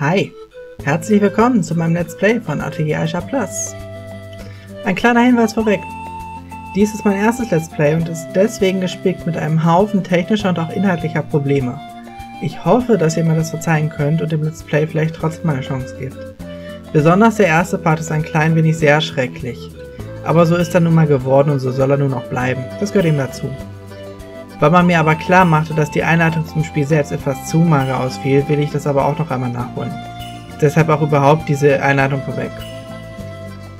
Hi, herzlich willkommen zu meinem Let's Play von Atelier Ayesha Plus. Ein kleiner Hinweis vorweg. Dies ist mein erstes Let's Play und ist deswegen gespickt mit einem Haufen technischer und auch inhaltlicher Probleme. Ich hoffe, dass ihr mir das verzeihen könnt und dem Let's Play vielleicht trotzdem eine Chance gebt. Besonders der erste Part ist ein klein wenig sehr schrecklich. Aber so ist er nun mal geworden und so soll er nun auch bleiben. Das gehört ihm dazu. Weil man mir aber klar machte, dass die Einleitung zum Spiel selbst etwas zu mager ausfiel, will ich das aber auch noch einmal nachholen. Deshalb auch überhaupt diese Einleitung vorweg.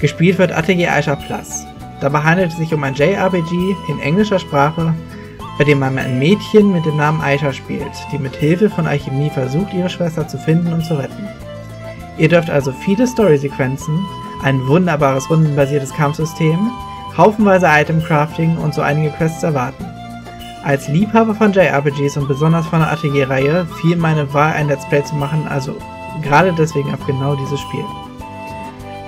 Gespielt wird Atelier Ayesha Plus. Dabei handelt es sich um ein JRPG in englischer Sprache, bei dem man ein Mädchen mit dem Namen Ayesha spielt, die mit Hilfe von Alchemie versucht, ihre Schwester zu finden und zu retten. Ihr dürft also viele Storysequenzen, ein wunderbares rundenbasiertes Kampfsystem, haufenweise Itemcrafting und so einige Quests erwarten. Als Liebhaber von JRPGs und besonders von der Atelier-Reihe fiel meine Wahl, ein Let's Play zu machen, also gerade deswegen ab genau dieses Spiel.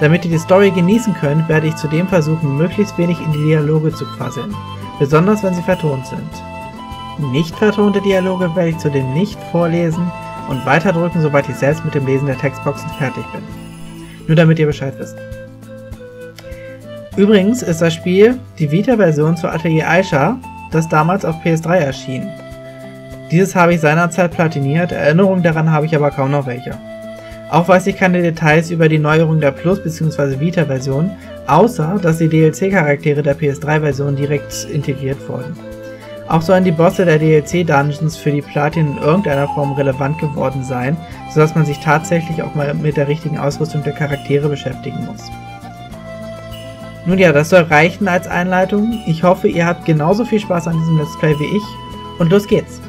Damit ihr die Story genießen könnt, werde ich zudem versuchen, möglichst wenig in die Dialoge zu quasseln, besonders wenn sie vertont sind. Nicht vertonte Dialoge werde ich zudem nicht vorlesen und weiterdrücken, sobald ich selbst mit dem Lesen der Textboxen fertig bin. Nur damit ihr Bescheid wisst. Übrigens ist das Spiel die Vita-Version zu Atelier Ayesha, das damals auf PS3 erschien. Dieses habe ich seinerzeit platiniert, Erinnerungen daran habe ich aber kaum noch welche. Auch weiß ich keine Details über die Neuerung der Plus- bzw. Vita-Version, außer dass die DLC-Charaktere der PS3-Version direkt integriert wurden. Auch sollen die Bosse der DLC-Dungeons für die Platin in irgendeiner Form relevant geworden sein, sodass man sich tatsächlich auch mal mit der richtigen Ausrüstung der Charaktere beschäftigen muss. Nun ja, das soll reichen als Einleitung. Ich hoffe, ihr habt genauso viel Spaß an diesem Let's Play wie ich. Und los geht's!